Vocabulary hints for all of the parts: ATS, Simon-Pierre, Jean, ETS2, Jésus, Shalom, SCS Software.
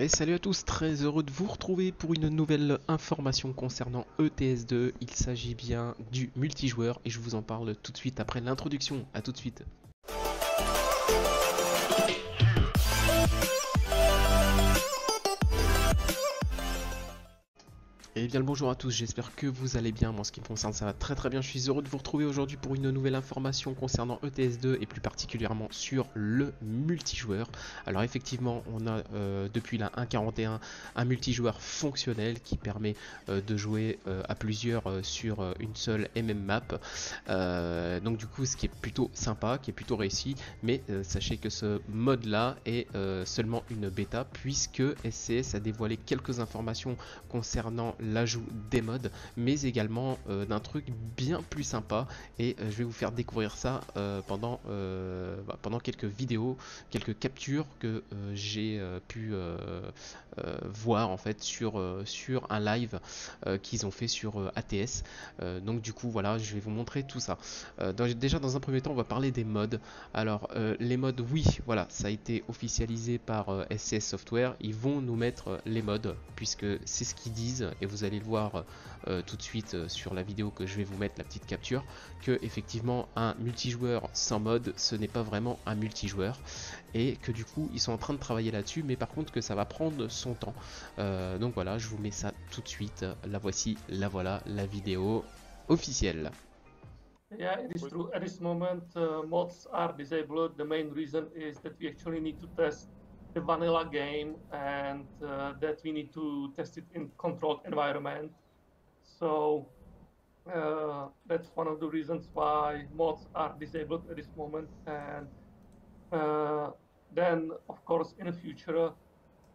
Et salut à tous, très heureux de vous retrouver pour une nouvelle information concernant ETS2. Il s'agit bien du multijoueur et je vous en parle tout de suite après l'introduction. A tout de suite. Et bien le bonjour à tous, j'espère que vous allez bien. Moi ce qui me concerne ça va très bien, je suis heureux de vous retrouver aujourd'hui pour une nouvelle information concernant ETS2 et plus particulièrement sur le multijoueur. Alors effectivement on a depuis la 1.41 un multijoueur fonctionnel qui permet de jouer à plusieurs sur une seule et même map. Donc du coup ce qui est plutôt sympa, qui est plutôt réussi, mais sachez que ce mode là est seulement une bêta puisque SCS a dévoilé quelques informations concernant l'ajout des mods, mais également d'un truc bien plus sympa, et je vais vous faire découvrir ça pendant quelques vidéos, quelques captures que j'ai pu voir en fait sur un live qu'ils ont fait sur ATS. Donc du coup voilà, je vais vous montrer tout ça. Déjà dans un premier temps on va parler des mods. Alors les mods, oui voilà, ça a été officialisé par SCS Software, ils vont nous mettre les mods puisque c'est ce qu'ils disent, et vous allez le voir tout de suite sur la vidéo que je vais vous mettre, la petite capture, que effectivement un multijoueur sans mode ce n'est pas vraiment un multijoueur, et que du coup ils sont en train de travailler là dessus mais par contre que ça va prendre son temps. Donc voilà, je vous mets ça tout de suite, la voici, la voilà, la vidéo officielle. Yeah, it is true. At this moment mods are disabled. The main reason is that we actually need to test the vanilla game, and that we need to test it in controlled environment. So that's one of the reasons why mods are disabled at this moment. And then of course in the future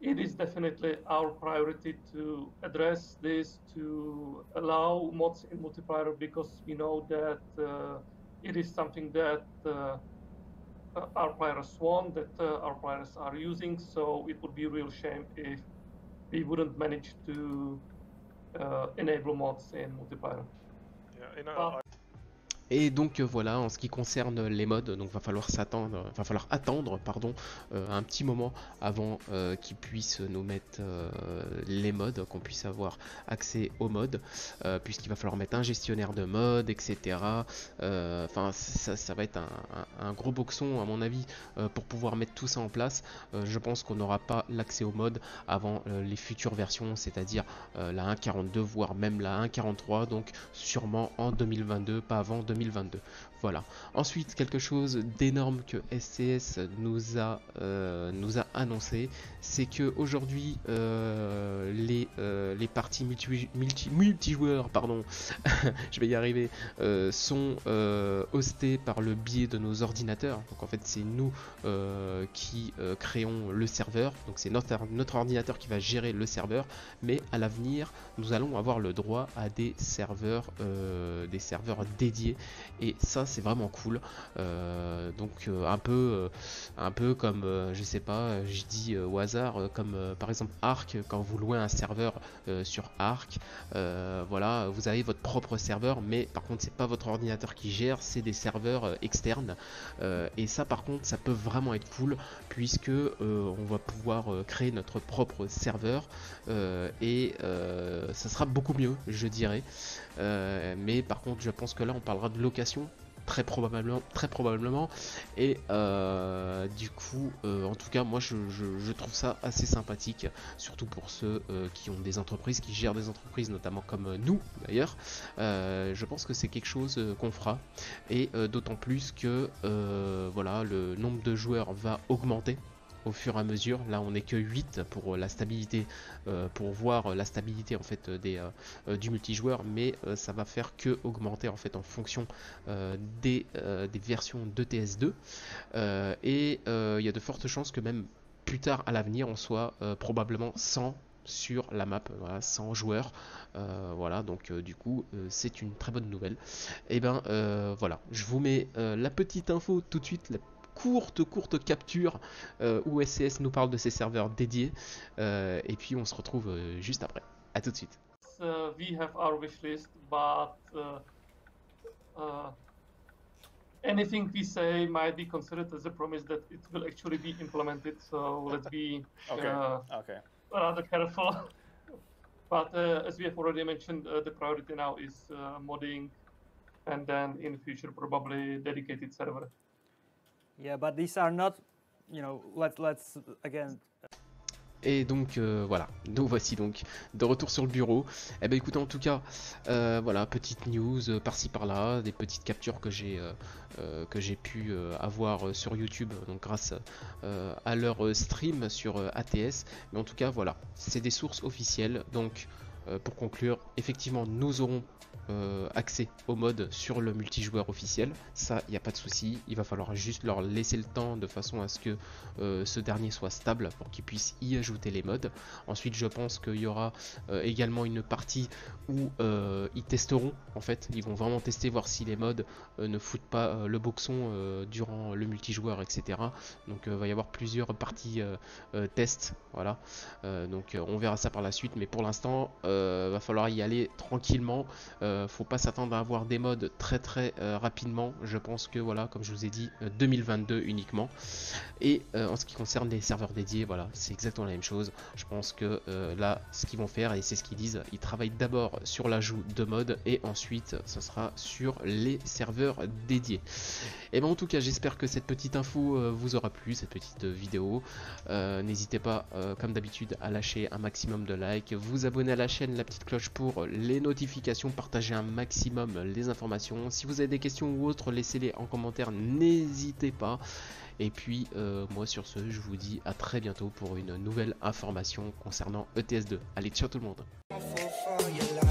it is definitely our priority to address this, to allow mods in multiplayer, because we know that it is something that our players want, that our players are using. So it would be a real shame if we wouldn't manage to enable mods in multiplayer. Yeah, Et donc voilà, en ce qui concerne les mods, donc va falloir attendre pardon, un petit moment avant qu'ils puissent nous mettre les mods, qu'on puisse avoir accès aux mods, puisqu'il va falloir mettre un gestionnaire de mods, etc. Enfin ça va être un gros boxon à mon avis pour pouvoir mettre tout ça en place. Je pense qu'on n'aura pas l'accès aux mods avant les futures versions, c'est-à-dire la 1.42 voire même la 1.43, donc sûrement en 2022, pas avant 2022. Voilà. Ensuite, quelque chose d'énorme que SCS nous a annoncé, c'est que aujourd'hui les parties multijoueurs, pardon, je vais y arriver, sont hostées par le biais de nos ordinateurs. Donc en fait, c'est nous qui créons le serveur. Donc c'est notre ordinateur qui va gérer le serveur. Mais à l'avenir, nous allons avoir le droit à des serveurs dédiés. Et ça, c'est vraiment cool. Donc un peu comme je sais pas, je dis au hasard, comme par exemple Arc, quand vous louez un serveur sur Arc, voilà, vous avez votre propre serveur, mais par contre c'est pas votre ordinateur qui gère, c'est des serveurs externes, et ça par contre ça peut vraiment être cool, puisque on va pouvoir créer notre propre serveur, et ça sera beaucoup mieux je dirais, mais par contre je pense que là on parlera de location très probablement, et du coup en tout cas moi je trouve ça assez sympathique, surtout pour ceux qui ont des entreprises, qui gèrent des entreprises, notamment comme nous d'ailleurs. Je pense que c'est quelque chose qu'on fera, et d'autant plus que voilà, le nombre de joueurs va augmenter au fur et à mesure. Là on n'est que 8 pour la stabilité, pour voir la stabilité en fait du multijoueur, mais ça va faire que augmenter en fait en fonction des versions d'ETS2, et il y a de fortes chances que même plus tard à l'avenir on soit probablement 100 sur la map, voilà, 100 joueurs, voilà, donc du coup c'est une très bonne nouvelle. Et ben voilà, je vous mets la petite info tout de suite, la courte capture où SCS nous parle de ses serveurs dédiés, et puis on se retrouve juste après. À tout de suite. We have our wish list, but anything we say might be considered as a promise that it will actually be implemented. So let's be rather careful. But as we have already mentioned, the priority now is modding, and then in the future probably dedicated server. Yeah, but these are not, you know, let's again. Et donc voilà, nous voici donc de retour sur le bureau. Eh ben écoutez, en tout cas, voilà, petite news par-ci par-là, des petites captures que j'ai pu avoir sur YouTube, donc grâce à leur stream sur ATS. Mais en tout cas, voilà, c'est des sources officielles. Donc pour conclure, effectivement, nous aurons accès au mode sur le multijoueur officiel. Ça, il n'y a pas de souci. Il va falloir juste leur laisser le temps de façon à ce que ce dernier soit stable pour qu'ils puissent y ajouter les modes. Ensuite, je pense qu'il y aura également une partie où ils testeront. En fait, ils vont vraiment tester, voir si les modes ne foutent pas le boxon durant le multijoueur, etc. Donc, il va y avoir plusieurs parties tests. Voilà. Donc, on verra ça par la suite. Mais pour l'instant, va falloir y aller tranquillement. Faut pas s'attendre à avoir des modes très rapidement. Je pense que voilà, comme je vous ai dit, 2022 uniquement. Et en ce qui concerne les serveurs dédiés, voilà, c'est exactement la même chose. Je pense que là, ce qu'ils vont faire, et c'est ce qu'ils disent, ils travaillent d'abord sur l'ajout de modes et ensuite ce sera sur les serveurs dédiés. Et ben en tout cas, j'espère que cette petite info vous aura plu, cette petite vidéo. N'hésitez pas comme d'habitude à lâcher un maximum de likes, vous abonner à la chaîne, la petite cloche pour les notifications, partagez un maximum les informations. Si vous avez des questions ou autres, laissez-les en commentaire, n'hésitez pas. Et puis moi sur ce, je vous dis à très bientôt pour une nouvelle information concernant ETS2. Allez, ciao tout le monde.